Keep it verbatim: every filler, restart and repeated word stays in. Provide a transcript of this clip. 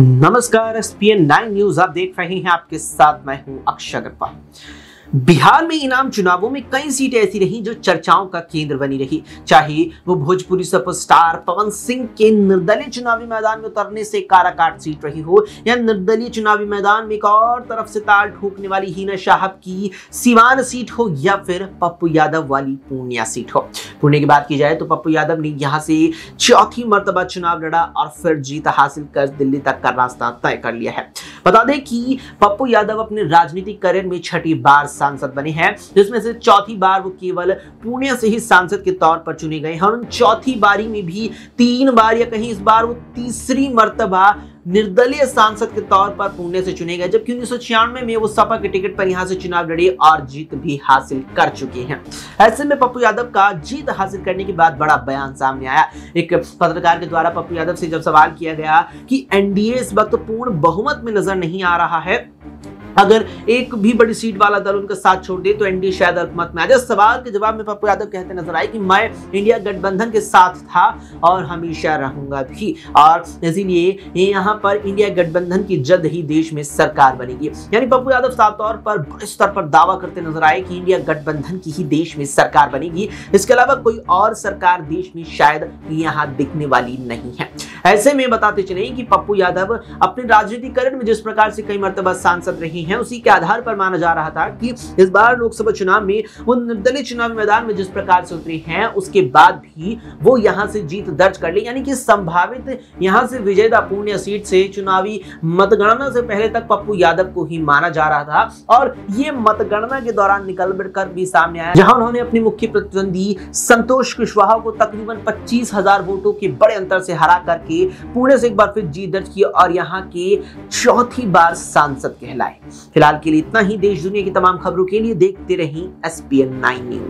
नमस्कार, एसपीएन नौ न्यूज आप देख रहे हैं, आपके साथ मैं हूं अक्षरा गुप्ता। बिहार में इनाम चुनावों में कई सीटें ऐसी रहीं जो चर्चाओं का केंद्र बनी रही, चाहे वो भोजपुरी सुपरस्टार पवन सिंह के निर्दलीय चुनावी मैदान में उतरने से काराकाट सीट रही हो या निर्दलीय चुनावी मैदान में एक और तरफ से ताल ठोकने वाली हीना शाहब की सीवान सीट हो या फिर पप्पू यादव वाली पूर्णिया सीट हो। पुणे की बात की जाए तो पप्पू यादव ने यहाँ से चौथी मरतबा चुनाव लड़ा और फिर जीत हासिल कर दिल्ली तक का रास्ता तय कर लिया है। बता दें कि पप्पू यादव अपने राजनीतिक करियर में छठी बार सांसद बने हैं, जिसमें से चौथी बार वो केवल पुणे से ही सांसद के तौर पर चुने गए हैं और उन चौथी बारी में भी तीन बार या कहीं इस बार वो तीसरी मर्तबा निर्दलीय सांसद के तौर पर पुणे से चुने गए, जबकि उन्नीस सौ छियानवे में वो सपा के टिकट पर यहां से चुनाव लड़े और जीत भी हासिल कर चुके हैं। ऐसे में पप्पू यादव का जीत हासिल करने के बाद बड़ा बयान सामने आया। एक पत्रकार के द्वारा पप्पू यादव से जब सवाल किया गया कि एनडीए इस वक्त पूर्ण बहुमत में नजर नहीं आ रहा है, अगर एक भी बड़ी सीट वाला दल उनका साथ छोड़ दे तो एनडीए शायद हुकूमत में आ जाए, सवाल के जवाब में पप्पू यादव कहते नजर आए कि मैं इंडिया गठबंधन के साथ था और हमेशा रहूंगा भी, और इसीलिए यहाँ पर इंडिया गठबंधन की जल्द ही देश में सरकार बनेगी। यानी पप्पू यादव साफ तौर पर बड़े स्तर पर दावा करते नजर आए कि इंडिया गठबंधन की ही देश में सरकार बनेगी, इसके अलावा कोई और सरकार देश में शायद यहाँ दिखने वाली नहीं है। ऐसे में बताते चले कि पप्पू यादव अपने राजनीतिक करियर में जिस प्रकार से कई मर्तबा सांसद रहे हैं, उसी के आधार पर माना जा रहा था कि इस बार लोकसभा चुनाव में वो निर्दलीय चुनावी मैदान में जिस प्रकार से उतरे हैं, उसके बाद भी वो यहां से जीत दर्ज कर ले, यानी कि संभावित यहां से विजेता पुणे सीट से चुनावी मतगणना से पहले तक पप्पू यादव को ही माना जा रहा था। और ये मतगणना के दौरान निकलकर भी सामने आया, जहां उन्होंने अपने मुख्य प्रतिद्वंदी संतोष कुशवाहा को तकरीबन पच्चीस हजार वोटों के बड़े अंतर से हरा कर पुणे से एक बार फिर जीत दर्ज की और यहाँ के चौथी बार सांसद कहलाए। फिलहाल के लिए इतना ही। देश दुनिया की तमाम खबरों के लिए देखते रहें एस पी एन नौ न्यूज।